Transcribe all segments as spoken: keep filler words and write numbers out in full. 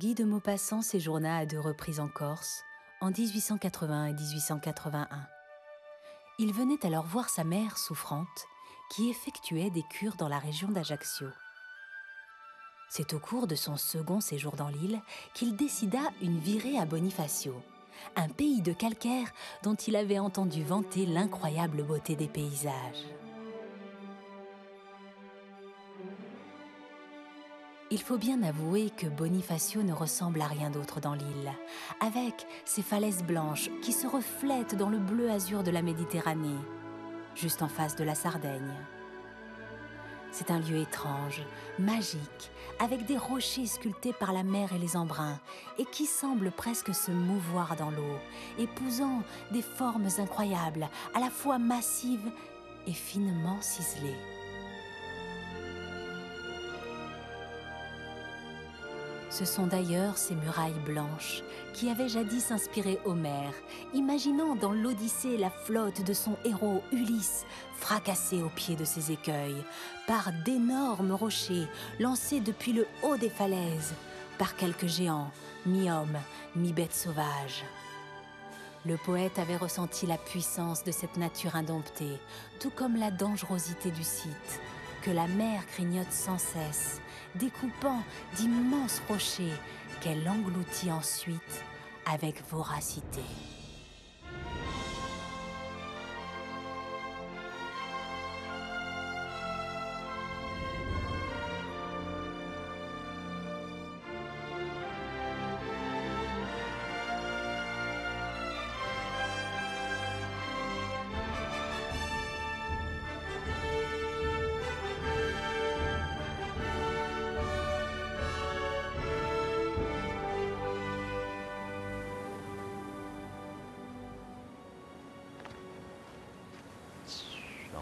Guy de Maupassant séjourna à deux reprises en Corse, en mille huit cent quatre-vingt et mille huit cent quatre-vingt-un. Il venait alors voir sa mère souffrante, qui effectuait des cures dans la région d'Ajaccio. C'est au cours de son second séjour dans l'île qu'il décida une virée à Bonifacio, un pays de calcaire dont il avait entendu vanter l'incroyable beauté des paysages. Il faut bien avouer que Bonifacio ne ressemble à rien d'autre dans l'île, avec ses falaises blanches qui se reflètent dans le bleu azur de la Méditerranée, juste en face de la Sardaigne. C'est un lieu étrange, magique, avec des rochers sculptés par la mer et les embruns, et qui semblent presque se mouvoir dans l'eau, épousant des formes incroyables, à la fois massives et finement ciselées. Ce sont d'ailleurs ces murailles blanches qui avaient jadis inspiré Homère, imaginant dans l'Odyssée la flotte de son héros Ulysse, fracassée au pied de ses écueils, par d'énormes rochers lancés depuis le haut des falaises, par quelques géants, mi-hommes, mi-bêtes sauvages. Le poète avait ressenti la puissance de cette nature indomptée, tout comme la dangerosité du site, que la mer grignote sans cesse, découpant d'immenses rochers qu'elle engloutit ensuite avec voracité.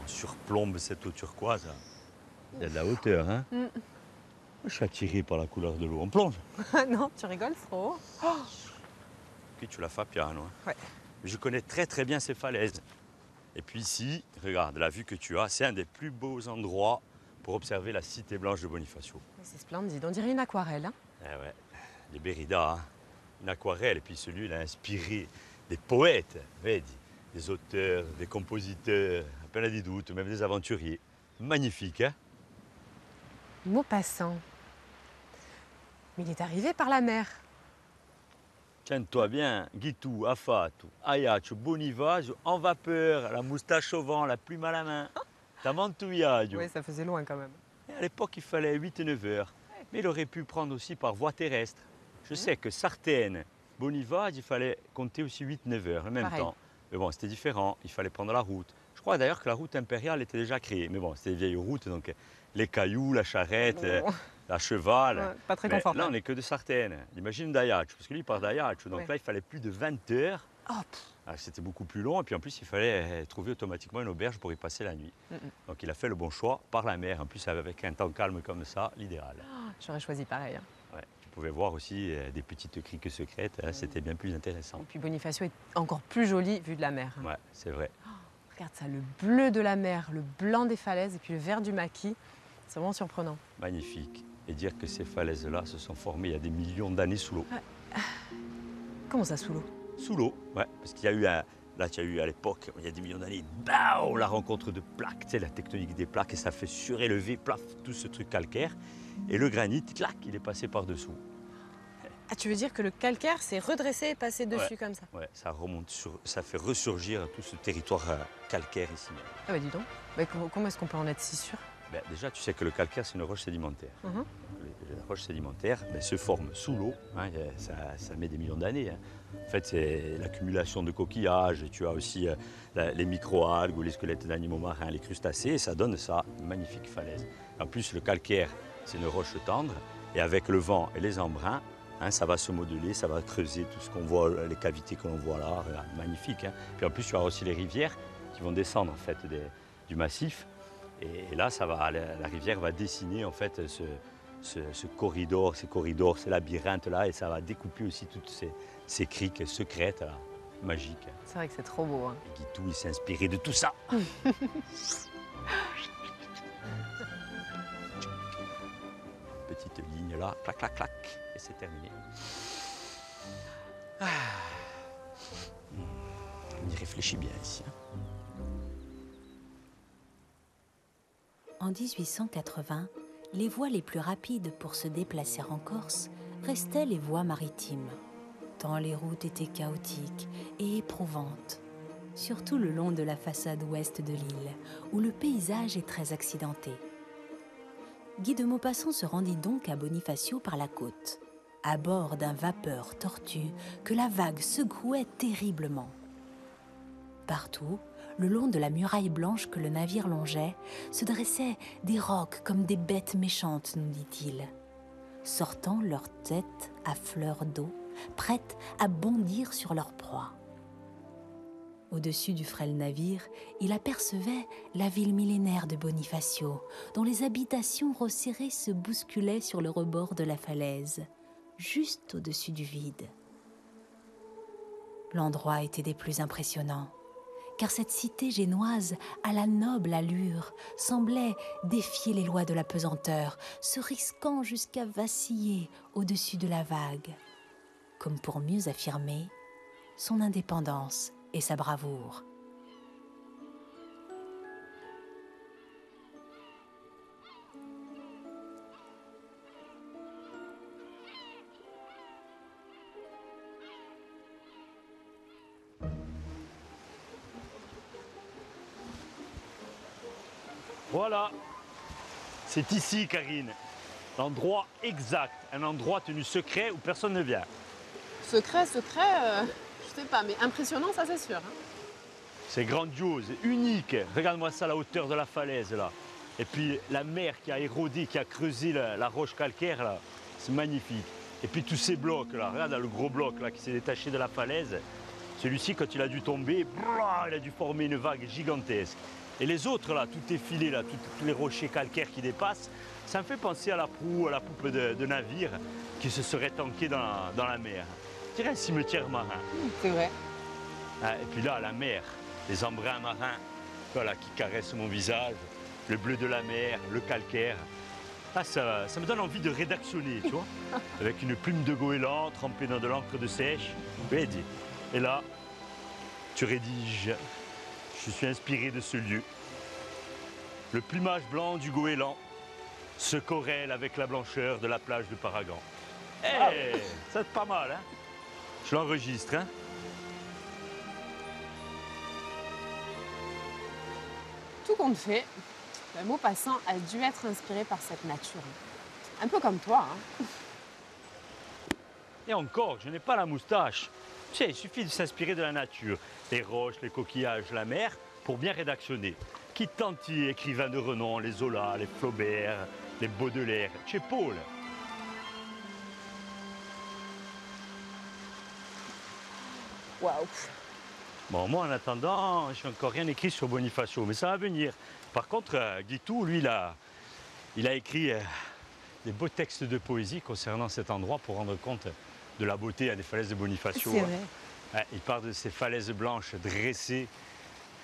Surplombe cette eau turquoise. Il y a de la hauteur, hein? Mm. Je suis attiré par la couleur de l'eau. On plonge? Non, tu rigoles, c'est trop haut. Oh. Okay, tu la fais bien, non? Ouais. Je connais très très bien ces falaises. Et puis ici, regarde, la vue que tu as, c'est un des plus beaux endroits pour observer la cité blanche de Bonifacio. C'est splendide, on dirait une aquarelle, hein? Eh ouais, les Bérida, hein? Une aquarelle. Et puis celui, il a inspiré des poètes, vedi, des auteurs, des compositeurs, à peine à des doutes, même des aventuriers. Magnifique, hein? Maupassant. Mais il est arrivé par la mer. Tiens-toi bien, Guitou, Afatu, Ajaccio, Bonifacio, en vapeur, la moustache au vent, la plume à la main. T'amantouillado. Oui, ça faisait loin quand même. Et à l'époque, il fallait huit et neuf heures. Mais il aurait pu prendre aussi par voie terrestre. Je mmh. sais que Sartène, Bonifacio, il fallait compter aussi huit neuf heures en même Pareil. temps. Mais bon, c'était différent, il fallait prendre la route. Je crois d'ailleurs que la route impériale était déjà créée. Mais bon, c'était des vieilles routes, donc les cailloux, la charrette, euh, la cheval. Ouais, pas très confortable. Là, on n'est que de Sartène. Imagine d'Ajaccio, parce que lui, il part d'Ajaccio. Donc ouais. là, il fallait plus de vingt heures. Oh, c'était beaucoup plus long. Et puis en plus, il fallait trouver automatiquement une auberge pour y passer la nuit. Mm -hmm. Donc il a fait le bon choix par la mer. En plus, avec un temps calme comme ça, l'idéal. Oh, j'aurais choisi pareil. Hein. Ouais. Vous pouvez voir aussi des petites criques secrètes, hein, c'était bien plus intéressant. Et puis Bonifacio est encore plus joli vu de la mer. Hein. Ouais, c'est vrai. Oh, regarde ça, le bleu de la mer, le blanc des falaises et puis le vert du maquis, c'est vraiment surprenant. Magnifique. Et dire que ces falaises-là se sont formées il y a des millions d'années sous l'eau. Euh, comment ça, sous l'eau? Sous l'eau, ouais, parce qu'il y a eu un... Là, tu as eu à l'époque, il y a des millions d'années, bam, la rencontre de plaques, tu sais, la tectonique des plaques, et ça fait surélever, plaf, tout ce truc calcaire. Et le granit, clac, il est passé par-dessous. Ah, tu veux dire que le calcaire s'est redressé et passé dessus ouais, comme ça? Ouais, ça remonte, sur, ça fait ressurgir tout ce territoire euh, calcaire ici. Ah bah dis donc, bah, comment, comment est-ce qu'on peut en être si sûr? Ben, déjà, tu sais que le calcaire, c'est une roche sédimentaire. Mm-hmm. La roche sédimentaire ben, se forme sous l'eau, hein, ça, ça met des millions d'années. Hein. En fait, c'est l'accumulation de coquillages, tu as aussi euh, la, les micro-algues ou les squelettes d'animaux marins, les crustacés, et ça donne ça, une magnifique falaise. En plus, le calcaire, c'est une roche tendre, et avec le vent et les embruns, hein, ça va se modeler, ça va creuser tout ce qu'on voit, les cavités que l'on voit là, là magnifique. Hein. Puis en plus, tu as aussi les rivières qui vont descendre en fait, des, du massif, et, et là, ça va, la, la rivière va dessiner en fait ce... Ce, ce corridor, ces corridors, ces labyrinthes-là, et ça va découper aussi toutes ces, ces criques secrètes, là, magiques. C'est vrai que c'est trop beau. Hein. Et Guitou, il s'est inspiré de tout ça. Petite ligne là, clac, clac, clac. et c'est terminé. Ah. On y réfléchit bien ici. En dix-huit cent quatre-vingts, les voies les plus rapides pour se déplacer en Corse restaient les voies maritimes, tant les routes étaient chaotiques et éprouvantes, surtout le long de la façade ouest de l'île, où le paysage est très accidenté. Guy de Maupassant se rendit donc à Bonifacio par la côte, à bord d'un vapeur tortue que la vague secouait terriblement. Partout, le long de la muraille blanche que le navire longeait, se dressaient des rocs comme des bêtes méchantes, nous dit-il, sortant leur tête à fleur d'eau, prêtes à bondir sur leur proie. Au-dessus du frêle navire, il apercevait la ville millénaire de Bonifacio, dont les habitations resserrées se bousculaient sur le rebord de la falaise, juste au-dessus du vide. L'endroit était des plus impressionnants, car cette cité génoise, à la noble allure, semblait défier les lois de la pesanteur, se risquant jusqu'à vaciller au-dessus de la vague, comme pour mieux affirmer son indépendance et sa bravoure. Voilà, c'est ici, Karine, l'endroit exact, un endroit tenu secret où personne ne vient. Secret, secret, euh, je sais pas, mais impressionnant, ça, c'est sûr, hein. C'est grandiose, unique. Regarde-moi ça, la hauteur de la falaise, là. Et puis, la mer qui a érodé, qui a creusé la, la roche calcaire, là, c'est magnifique. Et puis, tous ces blocs, là, regarde là, le gros bloc, là, qui s'est détaché de la falaise. Celui-ci, quand il a dû tomber, blah, il a dû former une vague gigantesque. Et les autres, là, tout est filé, là, tous les rochers calcaires qui dépassent, ça me fait penser à la proue, à la poupe de, de navire qui se serait tanquée dans la, dans la mer. Je dirais un cimetière marin. C'est vrai. Ah, et puis là, la mer, les embruns marins, voilà, qui caressent mon visage, le bleu de la mer, le calcaire. Ah, ça, ça me donne envie de rédactionner, tu vois, avec une plume de goéland trempée dans de l'encre de sèche. Et là, tu rédiges. Je suis inspiré de ce lieu. Le plumage blanc du goéland se corrèle avec la blancheur de la plage de Paragan. Hé, hey, oh. Ça c'est pas mal, hein? Je l'enregistre, hein? Tout compte fait, le Maupassant a dû être inspiré par cette nature. Un peu comme toi, hein? Et encore, je n'ai pas la moustache. Tu sais, il suffit de s'inspirer de la nature, les roches, les coquillages, la mer, pour bien rédactionner. Qui tant y écrivains de renom, les Zola, les Flaubert, les Baudelaire, chez Paul. Waouh. Bon, moi, en attendant, je n'ai encore rien écrit sur Bonifacio, mais ça va venir. Par contre, euh, Guitou, lui, il a, il a écrit euh, des beaux textes de poésie concernant cet endroit pour rendre compte de la beauté à des falaises de Bonifacio. C'est vrai. Il part de ces falaises blanches dressées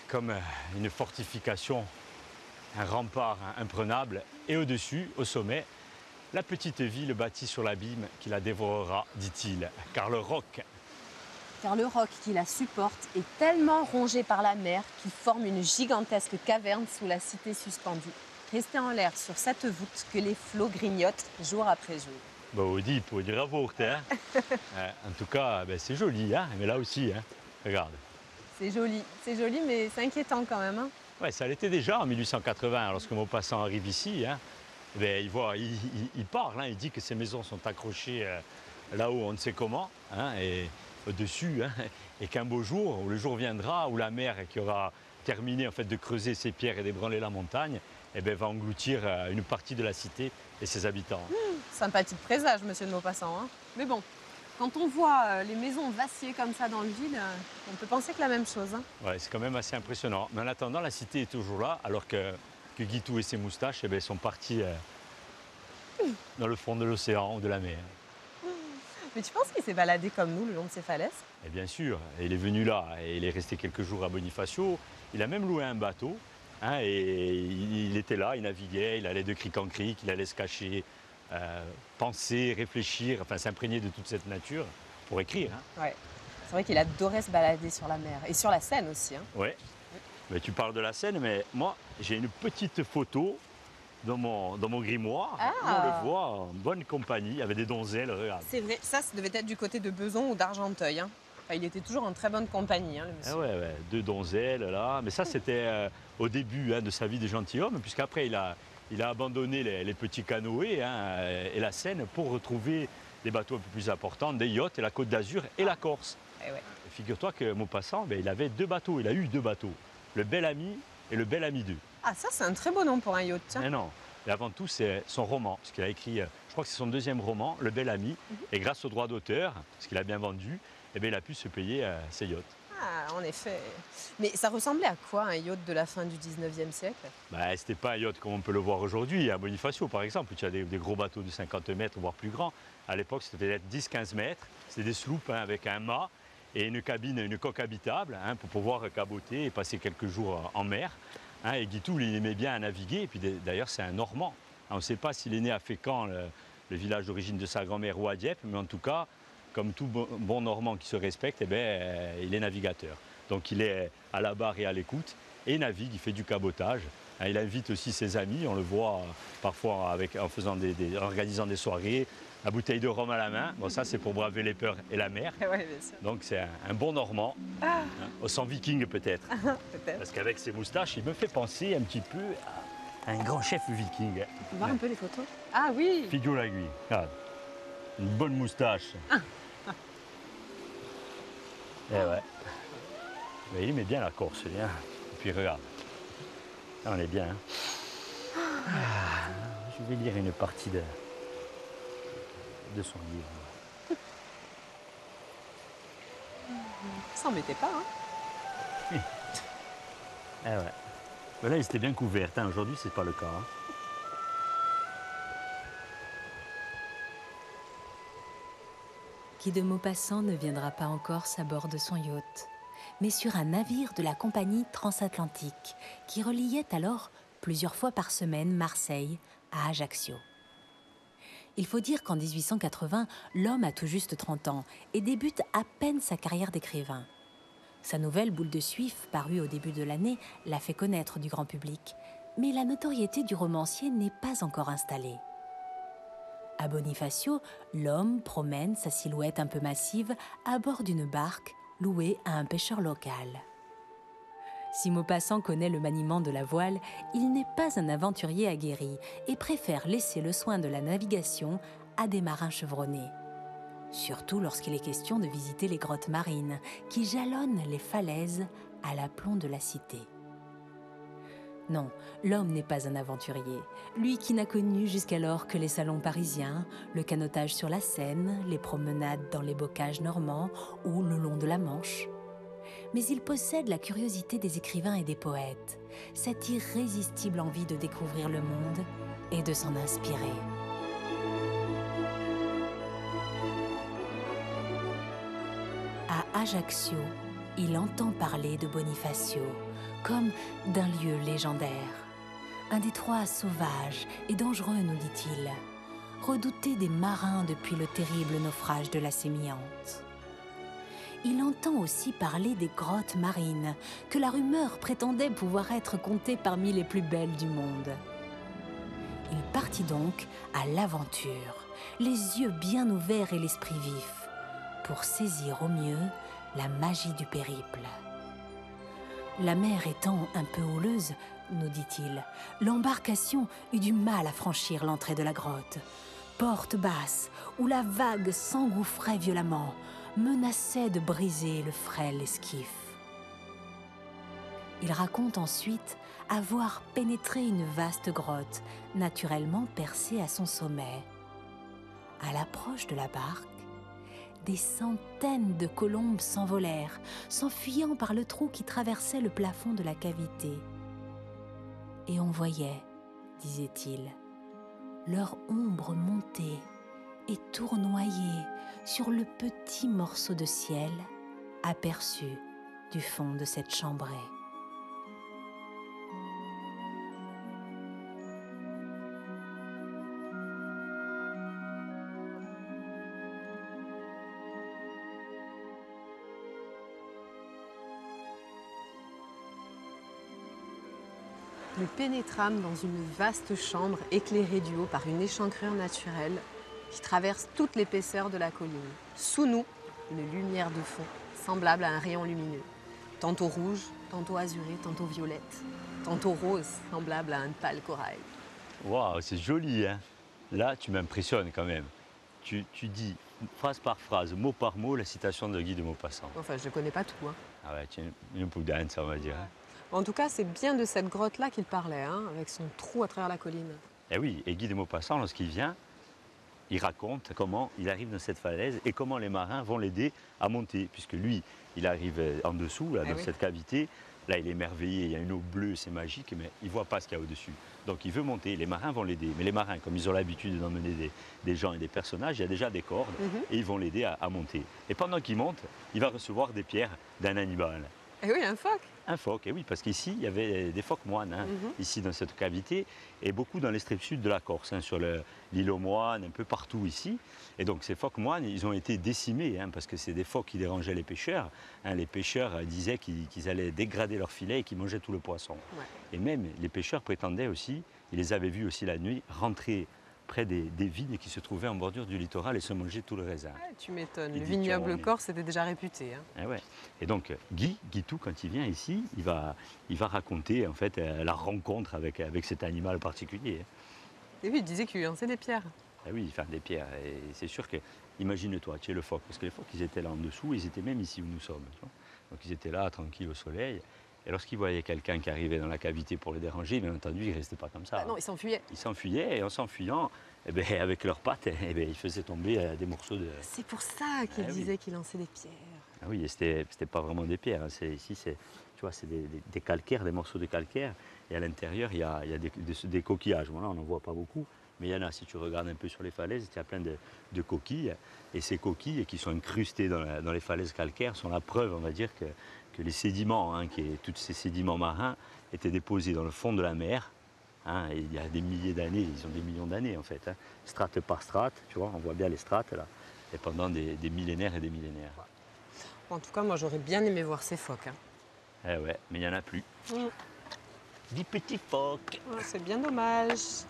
comme une fortification, un rempart imprenable. Et au-dessus, au sommet, la petite ville bâtie sur l'abîme qui la dévorera, dit-il. Car le roc... Car le roc qui la supporte est tellement rongé par la mer qu'il forme une gigantesque caverne sous la cité suspendue, restée en l'air sur cette voûte que les flots grignotent jour après jour. Bon, dit pour dire à vous, hein. euh, en tout cas, ben, c'est joli, hein, mais là aussi, hein, regarde. C'est joli, c'est joli, mais c'est inquiétant quand même, hein. Ouais, ça l'était déjà en mille huit cent quatre-vingts, lorsque Maupassant arrive ici, hein, ben, il voit, il, il, il parle, hein, il dit que ces maisons sont accrochées euh, là-haut, on ne sait comment, hein, et au-dessus, hein, et qu'un beau jour, où le jour viendra, où la mer qui aura terminé en fait de creuser ses pierres et d'ébranler la montagne, eh bien, va engloutir euh, une partie de la cité et ses habitants. Mmh. Sympathique présage, monsieur de Maupassant, hein. Mais bon, quand on voit euh, les maisons vaciller comme ça dans le vide, euh, on peut penser que la même chose, hein. Ouais, c'est quand même assez impressionnant. Mais en attendant, la cité est toujours là, alors que, que Guitou et ses moustaches eh bien, sont partis euh, mmh. dans le fond de l'océan ou de la mer. Mmh. Mais tu penses qu'il s'est baladé comme nous le long de ces falaises? Et bien sûr, il est venu là et il est resté quelques jours à Bonifacio. Il a même loué un bateau, hein, et il, il était là, il naviguait, il allait de cric en cric, il allait se cacher euh, penser, réfléchir, enfin s'imprégner de toute cette nature pour écrire. Hein. Ouais. C'est vrai qu'il adorait se balader sur la mer et sur la Seine aussi. Hein. Ouais. Oui. Mais tu parles de la Seine, mais moi j'ai une petite photo dans mon, dans mon grimoire. Ah. On le voit en bonne compagnie avec des donzelles. C'est vrai, ça, ça devait être du côté de Beson ou d'Argenteuil. Hein. Enfin, il était toujours en très bonne compagnie, hein, le monsieur. Ah ouais, ouais, deux donzelles, là. Mais ça, c'était euh, au début hein, de sa vie de gentilhomme, puisqu'après, il a, il a abandonné les, les petits canoës hein, et la Seine pour retrouver des bateaux un peu plus importants, des yachts, et la Côte d'Azur et ah. la Corse. Eh ouais. Figure-toi que Maupassant, ben, il avait deux bateaux, il a eu deux bateaux, le Bel Ami et le Bel Ami deux. Ah, ça, c'est un très beau nom pour un yacht. Tiens. Mais non, et avant tout, c'est son roman, parce qu'il a écrit, je crois que c'est son deuxième roman, Le Bel Ami, mm-hmm. et grâce aux droits d'auteur, parce qu'il a bien vendu, eh bien, il a pu se payer euh, ses yachts. Ah, en effet. Mais ça ressemblait à quoi, un yacht de la fin du dix-neuvième siècle? Bah, c'était pas un yacht comme on peut le voir aujourd'hui. À Bonifacio, par exemple, tu as des, des gros bateaux de cinquante mètres, voire plus grands. À l'époque, c'était dix à quinze mètres. C'était des sloops hein, avec un mât et une cabine, une coque habitable hein, pour pouvoir caboter et passer quelques jours en mer. Hein, et Guitoul, il aimait bien naviguer. Et puis, d'ailleurs, c'est un Normand. On ne sait pas s'il est né à Fécamp, le, le village d'origine de sa grand-mère, ou à Dieppe, mais en tout cas, comme tout bon Normand qui se respecte, eh bien, euh, il est navigateur. Donc il est à la barre et à l'écoute, et il navigue, il fait du cabotage. Hein, il invite aussi ses amis, on le voit parfois avec, en, faisant des, des, en organisant des soirées, la bouteille de rhum à la main. Bon, ça c'est pour braver les peurs et la mer. Ouais, bien sûr. Donc c'est un, un bon Normand, ah. hein, sans viking peut-être. peut-être. Parce qu'avec ses moustaches, il me fait penser un petit peu à un grand chef viking. On peut voir ouais. un peu les photos. Ah oui. Figure la guille, regarde. Une bonne moustache. Ah. Eh ouais. Mais il met bien la Corse, lui. Hein. Et puis regarde. Là, on est bien. Hein. Ah, je vais lire une partie de, de son livre. Ça n'en mettait pas, hein. Eh ouais. Mais là, il s'était bien couvert. Hein. Aujourd'hui, c'est pas le cas. Hein. Guy de Maupassant ne viendra pas en Corse à bord de son yacht, mais sur un navire de la compagnie transatlantique qui reliait alors plusieurs fois par semaine Marseille à Ajaccio. Il faut dire qu'en mille huit cent quatre-vingts, l'homme a tout juste trente ans et débute à peine sa carrière d'écrivain. Sa nouvelle Boule de Suif, parue au début de l'année, l'a fait connaître du grand public, mais la notoriété du romancier n'est pas encore installée. À Bonifacio, l'homme promène sa silhouette un peu massive à bord d'une barque louée à un pêcheur local. Si Maupassant connaît le maniement de la voile, il n'est pas un aventurier aguerri et préfère laisser le soin de la navigation à des marins chevronnés. Surtout lorsqu'il est question de visiter les grottes marines qui jalonnent les falaises à l'aplomb de la cité. Non, l'homme n'est pas un aventurier. Lui qui n'a connu jusqu'alors que les salons parisiens, le canotage sur la Seine, les promenades dans les bocages normands ou le long de la Manche. Mais il possède la curiosité des écrivains et des poètes, cette irrésistible envie de découvrir le monde et de s'en inspirer. À Ajaccio, il entend parler de Bonifacio, comme d'un lieu légendaire. Un détroit sauvage et dangereux, nous dit-il, redouté des marins depuis le terrible naufrage de la Sémillante. Il entend aussi parler des grottes marines, que la rumeur prétendait pouvoir être comptée parmi les plus belles du monde. Il partit donc à l'aventure, les yeux bien ouverts et l'esprit vif, pour saisir au mieux la magie du périple. La mer étant un peu houleuse, nous dit-il, l'embarcation eut du mal à franchir l'entrée de la grotte. Porte basse, où la vague s'engouffrait violemment, menaçait de briser le frêle esquif. Il raconte ensuite avoir pénétré une vaste grotte, naturellement percée à son sommet. À l'approche de la barque, des centaines de colombes s'envolèrent, s'enfuyant par le trou qui traversait le plafond de la cavité. Et on voyait, disait-il, leur ombre monter et tournoyer sur le petit morceau de ciel aperçu du fond de cette chambrée. nous pénétrâmes dans une vaste chambre éclairée du haut par une échancrure naturelle qui traverse toute l'épaisseur de la colline. Sous nous, une lumière de fond, semblable à un rayon lumineux, tantôt rouge, tantôt azuré, tantôt violette, tantôt rose, semblable à un pâle corail. Waouh, c'est joli, hein? Là, tu m'impressionnes quand même. Tu, tu dis phrase par phrase, mot par mot, la citation de Guy de Maupassant. Enfin, je ne connais pas tout, hein. Ah ouais, tu es une, une poudane, ça, on va dire. Hein. En tout cas, c'est bien de cette grotte-là qu'il parlait, hein, avec son trou à travers la colline. Eh oui, et Guy de Maupassant, lorsqu'il vient, il raconte comment il arrive dans cette falaise et comment les marins vont l'aider à monter, puisque lui, il arrive en dessous, là, eh dans oui. cette cavité. Là, il est émerveillé, il y a une eau bleue, c'est magique, mais il ne voit pas ce qu'il y a au-dessus. Donc, il veut monter, les marins vont l'aider. Mais les marins, comme ils ont l'habitude d'emmener des, des gens et des personnages, il y a déjà des cordes, mm-hmm. et ils vont l'aider à, à monter. Et pendant qu'il monte, il va recevoir des pierres d'un animal. Eh oui, un phoque. Un phoque, eh oui, parce qu'ici, il y avait des phoques moines, hein, mm-hmm. ici, dans cette cavité, et beaucoup dans les strips sud de la Corse, hein, sur l'île aux moines, un peu partout ici. Et donc, ces phoques moines, ils ont été décimés, hein, parce que c'est des phoques qui dérangeaient les pêcheurs. Hein, les pêcheurs euh, disaient qu'ils qu'ils allaient dégrader leurs filets et qu'ils mangeaient tout le poisson. Ouais. Et même, les pêcheurs prétendaient aussi, ils les avaient vus aussi la nuit, rentrer près des, des vignes qui se trouvaient en bordure du littoral et se mangeaient tout le raisin. Ah, tu m'étonnes, le vignoble corse était déjà réputé. Hein. Ah ouais. Et donc Guy, Guitou, quand il vient ici, il va, il va raconter en fait la rencontre avec, avec cet animal particulier. Et puis il disait qu'il lançait des pierres. Ah oui, enfin des pierres. Et c'est sûr que, imagine-toi, tu es le phoque, parce que les phoques, ils étaient là en dessous, ils étaient même ici où nous sommes. Tu vois. Donc ils étaient là, tranquilles au soleil. Et lorsqu'il voyait quelqu'un qui arrivait dans la cavité pour les déranger, bien entendu, il ne restait pas comme ça. Bah non, il s'enfuyait. Il s'enfuyait, et en s'enfuyant, eh avec leurs pattes, eh bien, il faisait tomber des morceaux de... C'est pour ça qu'il ah, disait oui. qu'il lançait des pierres. Ah oui, et c'était pas vraiment des pierres. Ici, c'est des, des, des calcaires, des morceaux de calcaire. Et à l'intérieur, il y a, il y a des, des, des coquillages. Voilà, on n'en voit pas beaucoup. Mais il y en a, si tu regardes un peu sur les falaises, il y a plein de, de coquilles. Et ces coquilles qui sont incrustées dans, la, dans les falaises calcaires sont la preuve, on va dire, que... que les sédiments, hein, qui, tous ces sédiments marins, étaient déposés dans le fond de la mer, hein, il y a des milliers d'années, ils ont des millions d'années en fait, hein, strate par strate, tu vois, on voit bien les strates là, et pendant des, des millénaires et des millénaires. En tout cas, moi j'aurais bien aimé voir ces phoques. Hein. Eh ouais, mais il n'y en a plus. Mmh. Des petits phoques. Oh, c'est bien dommage.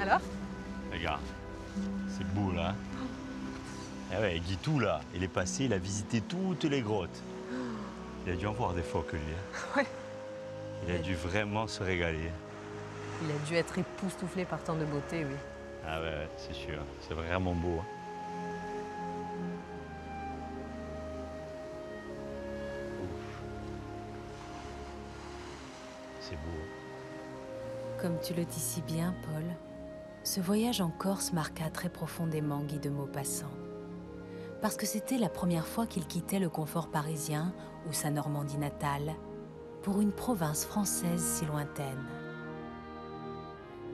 Alors ? Regarde, c'est beau là. Ah ouais, Guitou là, il est passé, il a visité toutes les grottes. Il a dû en voir des phoques lui. Hein. Ouais. Il a dû vraiment se régaler. Il a dû être époustouflé par tant de beauté, oui. Ah ouais, ouais c'est sûr, c'est vraiment beau. Hein. C'est beau. Comme tu le dis si bien, Paul, ce voyage en Corse marqua très profondément Guy de Maupassant. Parce que c'était la première fois qu'il quittait le confort parisien ou sa Normandie natale pour une province française si lointaine.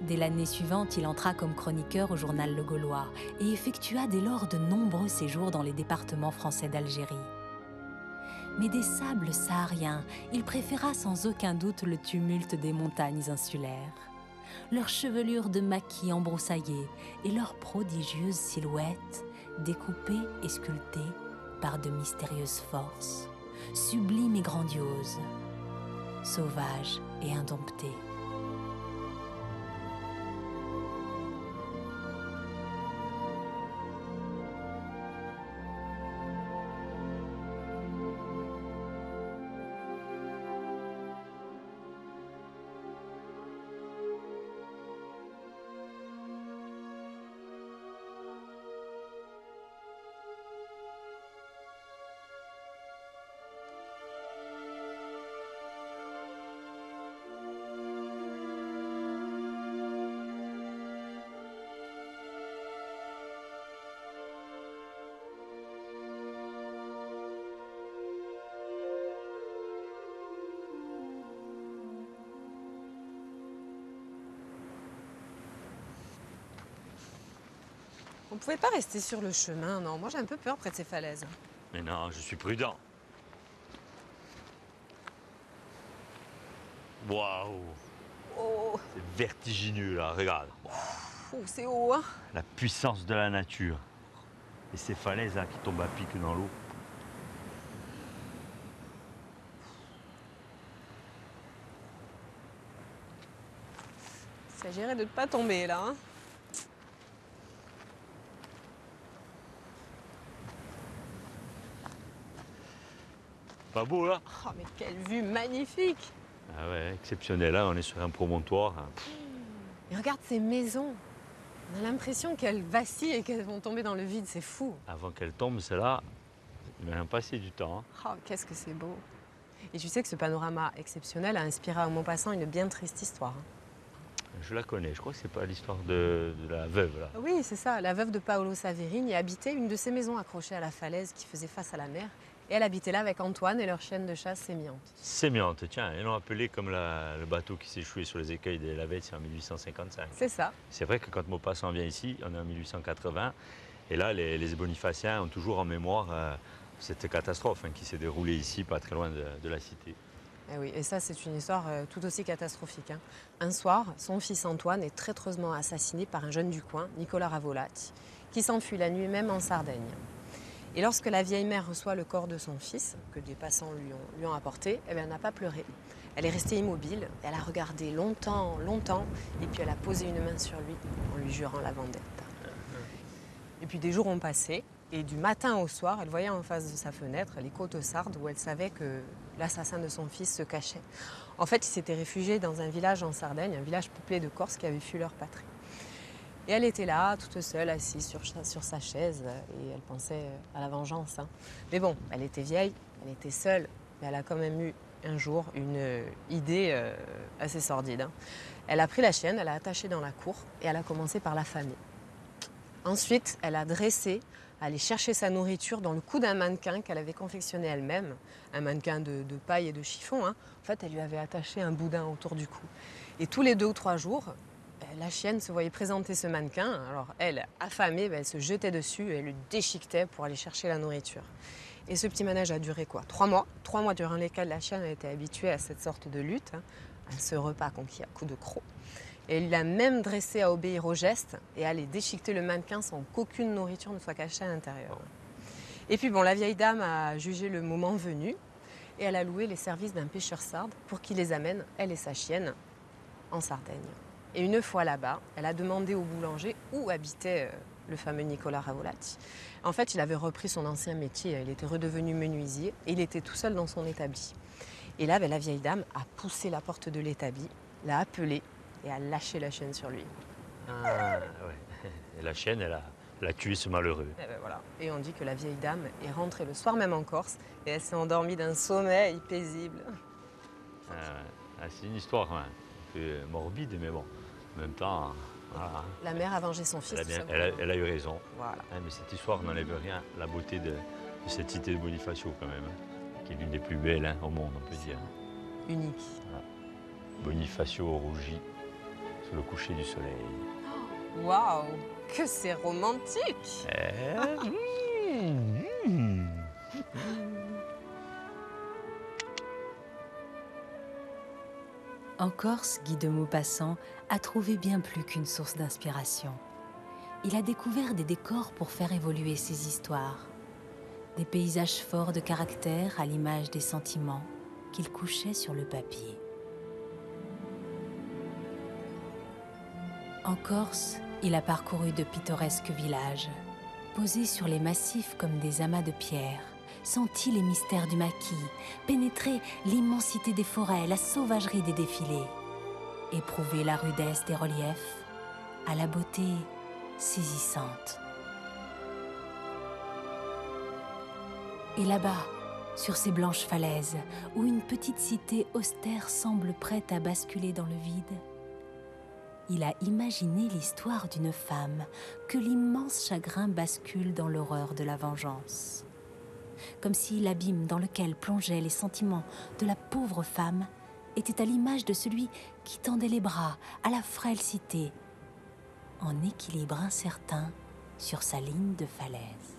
Dès l'année suivante, il entra comme chroniqueur au journal Le Gaulois et effectua dès lors de nombreux séjours dans les départements français d'Algérie. Mais des sables sahariens, il préféra sans aucun doute le tumulte des montagnes insulaires. Leurs chevelures de maquis embroussaillées et leurs prodigieuses silhouettes, découpées et sculptées par de mystérieuses forces, sublimes et grandioses, sauvages et indomptées. Vous pouvez pas rester sur le chemin, non? Moi, j'ai un peu peur près de ces falaises. Mais non, je suis prudent. Waouh! Oh. C'est vertigineux, là, regarde. Oh, c'est haut, hein? La puissance de la nature. Et ces falaises, là, qui tombent à pic dans l'eau. Il s'agirait de ne pas tomber, là, hein? Pas beau, là? Oh, mais quelle vue magnifique! Ah ouais, exceptionnel. Là, on est sur un promontoire. Et regarde ces maisons. On a l'impression qu'elles vacillent et qu'elles vont tomber dans le vide. C'est fou. Avant qu'elles tombent, celles-là, il va en passer du temps. Hein. Oh, qu'est-ce que c'est beau. Et tu sais que ce panorama exceptionnel a inspiré à Maupassant une bien triste histoire. Hein. Je la connais. Je crois que c'est pas l'histoire de, de la veuve, là. Oui, c'est ça. La veuve de Paolo Saverini habitait une de ces maisons accrochées à la falaise qui faisait face à la mer. Et elle habitait là avec Antoine et leur chienne de chasse Sémillante. Sémillante, tiens, ils l'ont appelée comme la, le bateau qui s'échouait sur les écueils des Lavettes en mille huit cent cinquante-cinq. C'est ça. C'est vrai que quand Maupassant vient ici, on est en mille huit cent quatre-vingts, et là, les, les Bonifaciens ont toujours en mémoire euh, cette catastrophe hein, qui s'est déroulée ici, pas très loin de, de la cité. Eh oui, et ça, c'est une histoire euh, tout aussi catastrophique. Hein. Un soir, son fils Antoine est traîtreusement assassiné par un jeune du coin, Nicolas Ravolat, qui s'enfuit la nuit même en Sardaigne. Et lorsque la vieille mère reçoit le corps de son fils, que des passants lui ont, lui ont apporté, eh bien, elle n'a pas pleuré. Elle est restée immobile, elle a regardé longtemps, longtemps, et puis elle a posé une main sur lui en lui jurant la vendetta. Et puis des jours ont passé, et du matin au soir, elle voyait en face de sa fenêtre les côtes sardes où elle savait que l'assassin de son fils se cachait. En fait, il s'était réfugié dans un village en Sardaigne, un village peuplé de Corses qui avaient fui leur patrie. Et elle était là, toute seule, assise sur, sur sa chaise, et elle pensait à la vengeance. Hein. Mais bon, elle était vieille, elle était seule, mais elle a quand même eu un jour une euh, idée euh, assez sordide. Hein. Elle a pris la chienne, elle l'a attachée dans la cour, et elle a commencé par l'affamer. Ensuite, elle a dressé, allé chercher sa nourriture dans le cou d'un mannequin qu'elle avait confectionné elle-même, un mannequin de, de paille et de chiffon. Hein. En fait, elle lui avait attaché un boudin autour du cou. Et tous les deux ou trois jours, la chienne se voyait présenter ce mannequin. Alors elle, affamée, elle se jetait dessus et elle le déchiquetait pour aller chercher la nourriture. Et ce petit manège a duré quoi? Trois mois. Trois mois durant lesquels la chienne a été habituée à cette sorte de lutte, hein, à ce repas conquis à coups de crocs. Et elle l'a même dressée à obéir aux gestes et à aller déchiqueter le mannequin sans qu'aucune nourriture ne soit cachée à l'intérieur. Et puis bon, la vieille dame a jugé le moment venu et elle a loué les services d'un pêcheur sarde pour qu'il les amène, elle et sa chienne, en Sardaigne. Et une fois là-bas, elle a demandé au boulanger où habitait le fameux Nicolas Ravolat. En fait, il avait repris son ancien métier, il était redevenu menuisier et il était tout seul dans son établi. Et là, la vieille dame a poussé la porte de l'établi, l'a appelé et a lâché la chienne sur lui. Ah, ouais. Et la chienne, elle a, elle a tué ce malheureux. Et, ben voilà. Et on dit que la vieille dame est rentrée le soir même en Corse et elle s'est endormie d'un sommeil paisible. Ah, c'est une histoire hein, un peu morbide, mais bon. En même temps, voilà. La mère a vengé son fils. Elle a, bien, elle a, elle a eu raison. Voilà. Hein, mais cette histoire n'enlève rien la beauté de, de cette cité de Bonifacio, quand même, hein, qui est l'une des plus belles hein, au monde, on peut dire. Unique. Voilà. Bonifacio rougit sous le coucher du soleil. Waouh, que c'est romantique! Et... mmh, mmh. En Corse, Guy de Maupassant a trouvé bien plus qu'une source d'inspiration. Il a découvert des décors pour faire évoluer ses histoires. Des paysages forts de caractère à l'image des sentiments qu'il couchait sur le papier. En Corse, il a parcouru de pittoresques villages, posés sur les massifs comme des amas de pierres, senti les mystères du maquis, pénétré l'immensité des forêts, la sauvagerie des défilés, éprouvé la rudesse des reliefs à la beauté saisissante. Et là-bas, sur ces blanches falaises, où une petite cité austère semble prête à basculer dans le vide, il a imaginé l'histoire d'une femme que l'immense chagrin bascule dans l'horreur de la vengeance. Comme si l'abîme dans lequel plongeaient les sentiments de la pauvre femme était à l'image de celui qui tendait les bras à la frêle cité, en équilibre incertain sur sa ligne de falaise.